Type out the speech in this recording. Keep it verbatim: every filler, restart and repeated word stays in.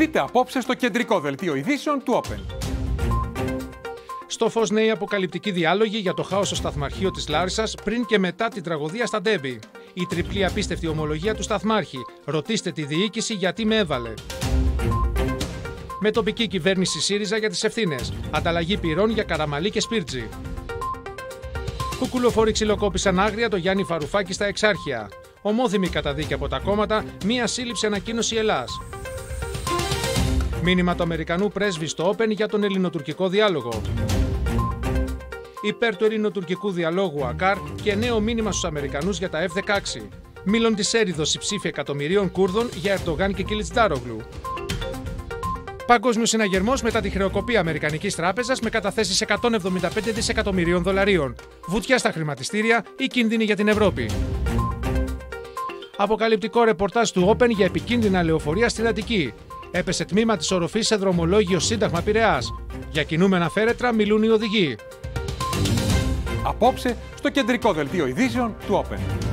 Δείτε απόψε στο κεντρικό δελτίο ειδήσεων του Open. Στο φως νέοι αποκαλυπτικοί διάλογοι για το χάος στο σταθμαρχείο της Λάρισας πριν και μετά την τραγωδία στα Τέμπη. Η τριπλή απίστευτη ομολογία του σταθμάρχη. Ρωτήστε τη διοίκηση γιατί με έβαλε. Με τοπική κυβέρνηση ΣΥΡΙΖΑ για τις ευθύνες. Ανταλλαγή πυρών για καραμαλί και σπίρτζι. Κουκουλοφόροι ξυλοκόπησαν άγρια το Γιάννη Παρουφάκη στα Εξάρχεια. Ομόθυμη καταδίκη από τα κόμματα, μία σύλληψη ανακοίνωση ΕΛΑΣ. Μήνυμα του Αμερικανού πρέσβη στο Open για τον ελληνοτουρκικό διάλογο. Υπέρ του ελληνοτουρκικού διαλόγου ΑΚΑΡ και νέο μήνυμα στους Αμερικανούς για τα εφ δεκαέξι. Μήλον της έρηδος η ψήφη εκατομμυρίων Κούρδων για Ερντογάν και Κιλιτστάρογλου. Παγκόσμιο συναγερμό μετά τη χρεοκοπία Αμερικανικής τράπεζας με καταθέσεις εκατόν εβδομήντα πέντε δισεκατομμυρίων δολαρίων. Βουτιά στα χρηματιστήρια ή κίνδυνοι για την Ευρώπη. Αποκαλυπτικό ρεπορτάζ του Open για επικίνδυνα λεωφορεία στην Αττική. Έπεσε τμήμα της οροφής σε δρομολόγιο Σύνταγμα Πειραιάς. Για κινούμενα φέρετρα μιλούν οι οδηγοί. Απόψε στο κεντρικό δελτίο ειδήσεων του Open.